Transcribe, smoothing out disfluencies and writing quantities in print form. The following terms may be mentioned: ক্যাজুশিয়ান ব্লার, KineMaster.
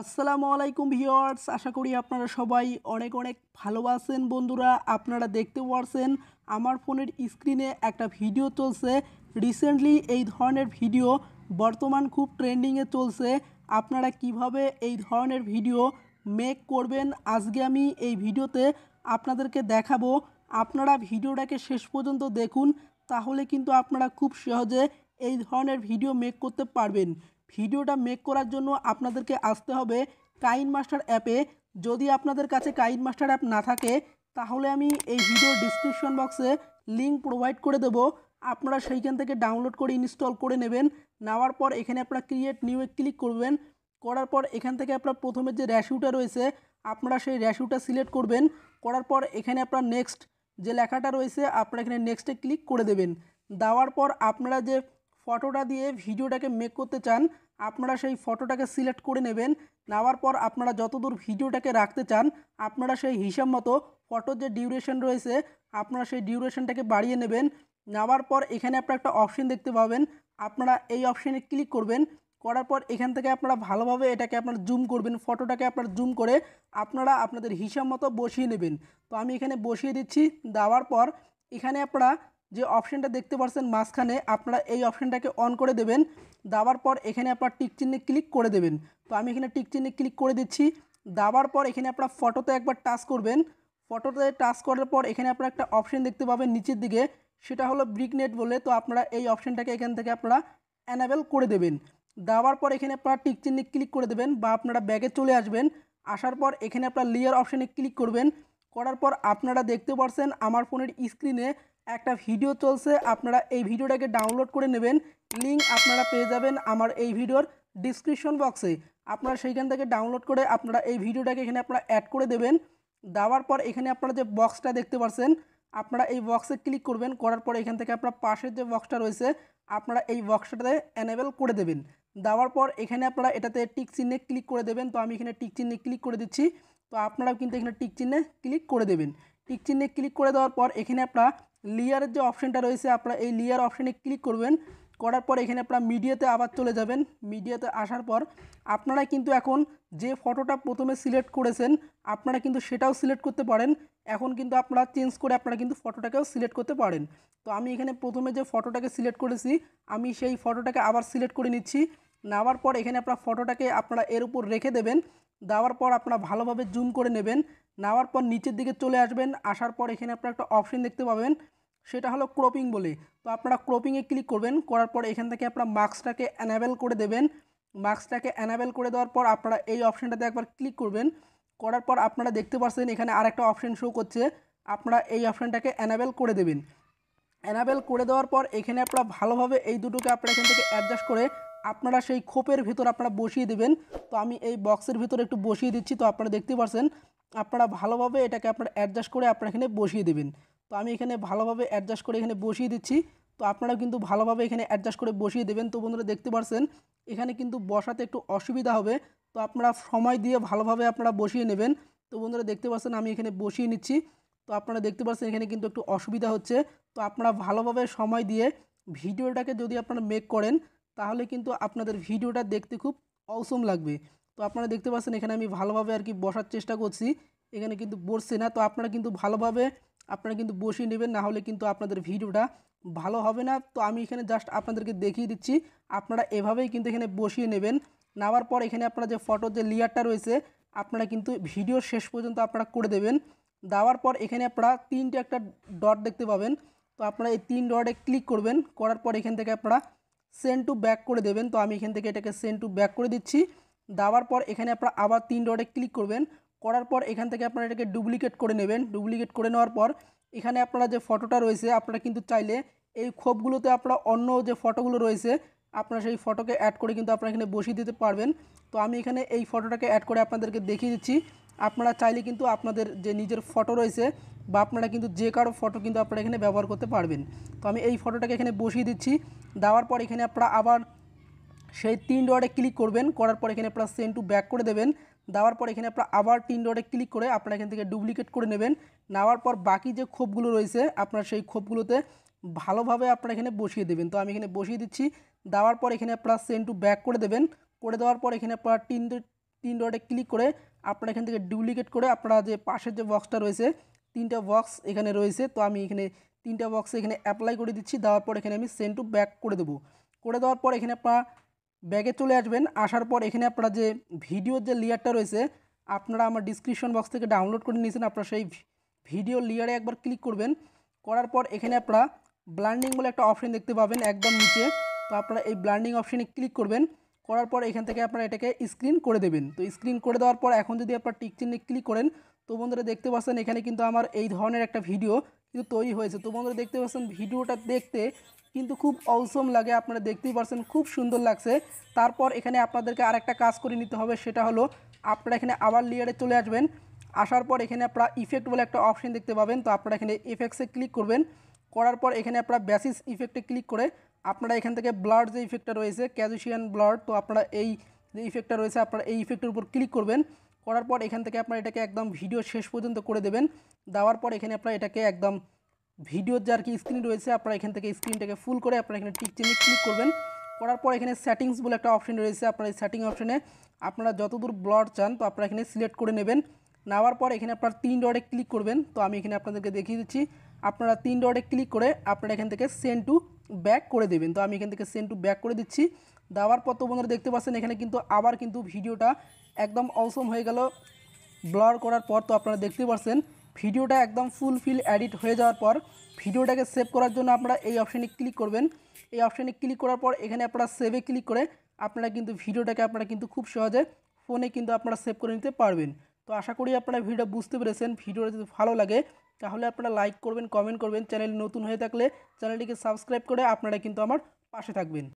আসসালামুআলাইকুম viewers, আশা করি আপনারা সবাই অনেক অনেক ভালো আছেন। বন্ধুরা, আপনারা দেখতে পাচ্ছেন আমার ফোনের স্ক্রিনে একটা ভিডিও চলছে। রিসেন্টলি এই ধরনের ভিডিও বর্তমান খুব ট্রেন্ডিংয়ে চলছে। আপনারা কিভাবে এই ধরনের ভিডিও মেক করবেন আজকে আমি এই ভিডিওতে আপনাদেরকে দেখাবো। আপনারা ভিডিওটাকে শেষ পর্যন্ত দেখুন, তাহলে কিন্তু আপনারা খুব সহজে এই ধরনের ভিডিও মেক করতে পারবেন। ভিডিওটা মেক করার জন্য আপনাদেরকে আসতে হবে KineMaster অ্যাপে। যদি আপনাদের কাছে KineMaster অ্যাপ না থাকে তাহলে আমি এই ভিডিও ডিসক্রিপশন বক্সে লিঙ্ক প্রোভাইড করে দেব, আপনারা সেইখান থেকে ডাউনলোড করে ইনস্টল করে নেবেন। নেওয়ার পর এখানে আপনারা ক্রিয়েট নিউয়ে ক্লিক করবেন। করার পর এখান থেকে আপনার প্রথমে যে রেশিওটা রয়েছে আপনারা সেই রেশিওটা সিলেক্ট করবেন। করার পর এখানে আপনার নেক্সট যে লেখাটা রয়েছে আপনারা এখানে নেক্সটে ক্লিক করে দেবেন। দেওয়ার পর আপনারা যে ফটোটা দিয়ে ভিডিওটাকে মেক করতে চান আপনারা সেই ফটোটাকে সিলেক্ট করে নেবেন। নেওয়ার পর আপনারা যতদূর ভিডিওটাকে রাখতে চান আপনারা সেই হিসাব মতো ফটোর যে ডিউরেশন রয়েছে আপনারা সেই ডিউরেশনটাকে বাড়িয়ে নেবেন। নেওয়ার পর এখানে আপনারা একটা অপশন দেখতে পাবেন, আপনারা এই অপশানে ক্লিক করবেন। করার পর এখান থেকে আপনারা ভালোভাবে এটাকে আপনারা জুম করবেন, ফটোটাকে আপনারা জুম করে আপনারা আপনাদের হিসাব মতো বসিয়ে নেবেন। তো আমি এখানে বসিয়ে দিচ্ছি। দেওয়ার পর এখানে আপনারা যে অপশানটা দেখতে পাচ্ছেন মাঝখানে আপনারা এই অপশানটাকে অন করে দেবেন। দেওয়ার পর এখানে আপনারা টিক চিহ্নে ক্লিক করে দেবেন। তো আমি এখানে টিক চিহ্নে ক্লিক করে দিচ্ছি। দেওয়ার পর এখানে আপনারা ফটোতে একবার টাচ করবেন। ফটোতে টাচ করার পর এখানে আপনারা একটা অপশান দেখতে পাবেন নিচের দিকে, সেটা হলো ব্রিকনেট বলে। তো আপনারা এই অপশানটাকে এখান থেকে আপনারা অ্যানাবেল করে দেবেন। দেওয়ার পর এখানে আপনারা টিক চিহ্নে ক্লিক করে দেবেন বা আপনারা ব্যাগে চলে আসবেন। আসার পর এখানে আপনারা লেয়ার অপশানে ক্লিক করবেন। করার পর আপনারা দেখতে পাচ্ছেন আমার ফোনের স্ক্রিনে একটা ভিডিও চলছে। আপনারা এই ভিডিওটাকে ডাউনলোড করে নেবেন, লিঙ্ক আপনারা পেয়ে যাবেন আমার এই ভিডিওর ডিসক্রিপশন বক্সে। আপনারা সেইখান থেকে ডাউনলোড করে আপনারা এই ভিডিওটাকে এখানে আপনারা অ্যাড করে দেবেন। দেওয়ার পর এখানে আপনারা যে বক্সটা দেখতে পাচ্ছেন আপনারা এই বক্সে ক্লিক করবেন। করার পর এখান থেকে আপনার পাশের যে বক্সটা রয়েছে আপনারা এই বক্সটাতে অ্যানেবেল করে দেবেন। দেওয়ার পর এখানে আপনারা এটাতে টিক চিহ্নে ক্লিক করে দেবেন। তো আমি এখানে টিক চিহ্নে ক্লিক করে দিচ্ছি। তো আপনারাও কিন্তু এখানে টিক চিহ্নে ক্লিক করে দেবেন। টিক চিহ্নে ক্লিক করে দেওয়ার পর এখানে আপনারা লেয়ারের যে অপশানটা রয়েছে আপনারা এই লেয়ার অপশানে ক্লিক করবেন। করার পর এখানে আপনারা মিডিয়াতে আবার চলে যাবেন। মিডিয়াতে আসার পর আপনারা কিন্তু এখন যে ফটোটা প্রথমে সিলেক্ট করেছেন আপনারা কিন্তু সেটাও সিলেক্ট করতে পারেন। এখন কিন্তু আপনারা চেঞ্জ করে আপনারা কিন্তু ফটোটাকেও সিলেক্ট করতে পারেন। তো আমি এখানে প্রথমে যে ফটোটাকে সিলেক্ট করেছি আমি সেই ফটোটাকে আবার সিলেক্ট করে নিচ্ছি। নেওয়ার পর এখানে আপনারা ফটোটাকে আপনারা এর উপর রেখে দেবেন। দেওয়ার পর আপনারা ভালোভাবে জুম করে নেবেন। নেওয়ার পর নিচের দিকে চলে আসবেন। আসার পর এখানে আপনারা একটা অপশান দেখতে পাবেন, সেটা হলো ক্রপিং বলে। তো আপনারা ক্রপিংয়ে ক্লিক করবেন। করার পর এখান থেকে আপনারা মার্কসটাকে অ্যানাবেল করে দেবেন। মার্কসটাকে অ্যানাবেল করে দেওয়ার পর আপনারা এই অপশানটাতে একবার ক্লিক করবেন। করার পর আপনারা দেখতে পাচ্ছেন এখানে আরেকটা অপশান শো করছে, আপনারা এই অপশানটাকে অ্যানাবেল করে দেবেন। অ্যানাবেল করে দেওয়ার পর এখানে আপনারা ভালোভাবে এই দুটোকে আপনারা এখান থেকে অ্যাডজাস্ট করে আপনারা সেই খোপের ভিতর আপনারা বসিয়ে দেবেন। তো আমি এই বক্সের ভিতরে একটু বসিয়ে দিচ্ছি। তো আপনারা দেখতে পাচ্ছেন আপনারা ভালোভাবে এটাকে আপনারা অ্যাডজাস্ট করে আপনারা এখানে বসিয়ে দেবেন। তো আমি এখানে ভালোভাবে অ্যাডজাস্ট করে এখানে বসিয়ে দিচ্ছি। তো আপনারা কিন্তু ভালোভাবে এখানে অ্যাডজাস্ট করে বসিয়ে দেবেন। তো বন্ধুরা দেখতে পাচ্ছেন এখানে কিন্তু বসাতে একটু অসুবিধা হবে, তো আপনারা সময় দিয়ে ভালোভাবে আপনারা বসিয়ে নেবেন। তো বন্ধুরা দেখতে পাচ্ছেন আমি এখানে বসিয়ে নিচ্ছি। তো আপনারা দেখতে পাচ্ছেন এখানে কিন্তু একটু অসুবিধা হচ্ছে। তো আপনারা ভালোভাবে সময় দিয়ে ভিডিওটাকে যদি আপনারা মেক করেন তাহলে কিন্তু আপনাদের ভিডিওটা দেখতে খুব অসম লাগবে। তো আপনারা দেখতে পাচ্ছেন এখানে আমি ভালোভাবে আর কি বসার চেষ্টা করছি, এখানে কিন্তু বসছে না। তো আপনারা কিন্তু ভালোভাবে আপনারা কিন্তু বসিয়ে নেবেন, না হলে কিন্তু আপনাদের ভিডিওটা ভালো হবে না। তো আমি এখানে জাস্ট আপনাদেরকে দেখিয়ে দিচ্ছি, আপনারা এভাবেই কিন্তু এখানে বসিয়ে নেবেন। নেওয়ার পর এখানে আপনারা যে ফটোর যে লেয়ারটা রয়েছে আপনারা কিন্তু ভিডিওর শেষ পর্যন্ত আপনারা করে দেবেন। দেওয়ার পর এখানে আপনারা তিনটে একটা ডট দেখতে পাবেন। তো আপনারা এই তিন ডটে ক্লিক করবেন। করার পর এখান থেকে আপনারা সেন্ড টু ব্যাক করে দেবেন। তো আমি এখান থেকে এটাকে সেন্ড টু ব্যাক করে দিচ্ছি। দেওয়ার পর এখানে আপনারা আবার তিন ডটে ক্লিক করবেন। করার পর এখান থেকে আপনারা এটাকে ডুপ্লিকেট করে নেবেন। ডুপ্লিকেট করে নেওয়ার পর এখানে আপনারা যে ফটোটা রয়েছে আপনারা কিন্তু চাইলে এই খোপগুলোতে আপনারা অন্য যে ফটোগুলো রয়েছে আপনারা সেই ফটোকে অ্যাড করে কিন্তু আপনারা এখানে বসিয়ে দিতে পারবেন। তো আমি এখানে এই ফটোটাকে অ্যাড করে আপনাদেরকে দেখিয়ে দিচ্ছি। আপনারা চাইলে কিন্তু আপনাদের যে নিজের ফটো রয়েছে বা আপনারা কিন্তু যে কারো ফটো কিন্তু আপনারা এখানে ব্যবহার করতে পারবেন। তো আমি এই ফটোটাকে এখানে বসিয়ে দিচ্ছি। দেওয়ার পর এখানে আপনারা আবার সেই তিন ডটে ক্লিক করবেন। করার পর এখানে আপনারা সেন্ড টু ব্যাক করে দেবেন। দেওয়ার পর এখানে আপনারা আবার তিন ডটে ক্লিক করে আপনারা এখান থেকে ডুপ্লিকেট করে নেবেন। নেওয়ার পর বাকি যে খোপগুলো রয়েছে আপনারা সেই খোপগুলোতে ভালোভাবে আপনারা এখানে বসিয়ে দেবেন। তো আমি এখানে বসিয়ে দিচ্ছি, দেওয়ার পর এখানে আপনারা সেন্ড টু ব্যাক করে দেবেন। করে দেওয়ার পর এখানে আপনারা তিন ডটে ক্লিক করে আপনারা এখান থেকে ডুপ্লিকেট করে আপনারা যে পাশের যে বক্সটা রয়েছে তিনটা বক্স এখানে রয়েছে, তো আমি এখানে তিনটা বক্সে এখানে অ্যাপ্লাই করে দিচ্ছি। দেওয়ার পর এখানে আমি সেন্ড টু ব্যাক করে দেবো। করে দেওয়ার পর এখানে আপনারা ব্যাগে চলে আসবেন। আসার পর এখানে আপনারা যে ভিডিওর যে লেয়ারটা রয়েছে আপনারা আমার ডিসক্রিপশন বক্স থেকে ডাউনলোড করে নিয়েছেন, আপনারা সেই ভিডিও লেয়ারে একবার ক্লিক করবেন। করার পর এখানে আপনারা ব্লান্ডিং বলে একটা অপশন দেখতে পাবেন একদম নিচে, তো আপনারা এই ব্লান্ডিং অপশানে ক্লিক করবেন। করার পর এখান থেকে আপনারা এটাকে স্ক্রিন করে দেবেন। তো স্ক্রিন করে দেওয়ার পর এখন যদি আপনারা টিক চিহ্নে ক্লিক করেন, তো বন্ধুরা দেখতে পাচ্ছেন এখানে কিন্তু আমার এই ধরনের একটা ভিডিও কিন্তু তৈরি হয়েছে। তো বন্ধুরা দেখতে পাচ্ছেন ভিডিওটা দেখতে কিন্তু খুব অসম লাগে, আপনারা দেখতেই পাচ্ছেন খুব সুন্দর লাগছে। তারপর এখানে আপনাদেরকে আরেকটা কাজ করে নিতে হবে, সেটা হলো আপনারা এখানে আবার লেয়ারে চলে আসবেন। আসার পর এখানে আপনারা ইফেক্ট বলে একটা অপশন দেখতে পাবেন, তো আপনারা এখানে ইফেক্টসে ক্লিক করবেন। করার পর এখানে আপনারা বেসিস ইফেক্টে ক্লিক করে আপনারা এখান থেকে ব্লার যে ইফেক্টটা রয়েছে ক্যাজুশিয়ান ব্লার, তো আপনারা এই যে ইফেক্টটা রয়েছে আপনারা এই ইফেক্টের উপর ক্লিক করবেন। করার পর এখান থেকে আপনারা এটাকে একদম ভিডিও শেষ পর্যন্ত করে দেবেন। দেওয়ার পর এখানে আপনারা এটাকে একদম ভিডিওর যার কি স্ক্রিন রয়েছে আপনারা এখান থেকে স্ক্রিনটাকে ফুল করে আপনারা এখানে টিক চিহ্নে ক্লিক করবেন। করার পর এখানে সেটিংস বলে একটা অপশন রয়েছে, আপনারা এই সেটিং অপশানে আপনারা যতদূর ব্লার চান তো আপনারা এখানে সিলেক্ট করে নেবেন। নেওয়ার পর এখানে আপনারা তিন ডটে ক্লিক করবেন। তো আমি এখানে আপনাদেরকে দেখিয়ে দিচ্ছি, আপনারা তিন ডটে ক্লিক করে আপনারা এখান থেকে সেন্ড টু ব্যাক করে দেবেন। তো আমি এখান থেকে সেন্ড টু ব্যাক করে দিচ্ছি। দেওয়ার পর তো বন্ধুরা দেখতে পাচ্ছেন এখানে কিন্তু আবার কিন্তু ভিডিওটা একদম অসম হয়ে গেল ব্লার করার পর। তো আপনারা দেখতে পাচ্ছেন ভিডিওটা একদম ফুলফিল এডিট হয়ে যাওয়ার পর ভিডিওটাকে সেভ করার জন্য আপনারা এই অপশানে ক্লিক করবেন। এই অপশানে ক্লিক করার পর এখানে আপনারা সেভে ক্লিক করে আপনারা কিন্তু ভিডিওটাকে আপনারা কিন্তু খুব সহজে ফোনে কিন্তু আপনারা সেভ করে নিতে পারবেন। তো আশা করি আপনারা ভিডিওটা বুঝতে পেরেছেন। ভিডিওটা যদি ভালো লাগে তাহলে আপনারা লাইক করবেন, কমেন্ট করবেন। চ্যানেল নতুন হয়ে থাকলে চ্যানেলটিকে সাবস্ক্রাইব করে আপনারা কিন্তু আমার পাশে থাকবেন।